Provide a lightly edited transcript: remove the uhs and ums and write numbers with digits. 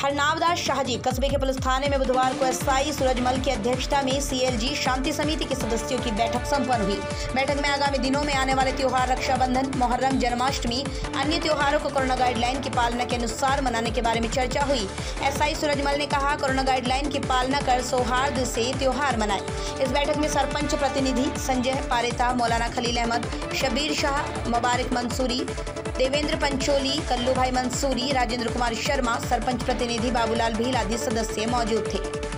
हरनाव शाहजी कस्बे के पुलिस थाने में बुधवार को एसआई सूरजमल की अध्यक्षता में सीएलजी शांति समिति के सदस्यों की बैठक संपन्न हुई। बैठक में आगामी दिनों में आने वाले त्योहार रक्षाबंधन, मुहर्रम, जन्माष्टमी, अन्य त्योहारों को कोरोना गाइडलाइन की पालना के अनुसार मनाने के बारे में चर्चा हुई। एसआई सूरजमल ने कहा, कोरोना गाइडलाइन की पालना कर सौहार्द से त्योहार मनाएं। इस बैठक में सरपंच प्रतिनिधि संजय पारेता, मौलाना खलील अहमद, शबीर शाह, मुबारक मंसूरी, देवेंद्र पंचोली, कल्लू मंसूरी, राजेंद्र कुमार शर्मा, सरपंच प्रतिनिधि बाबूलाल भील आदि सदस्य मौजूद थे।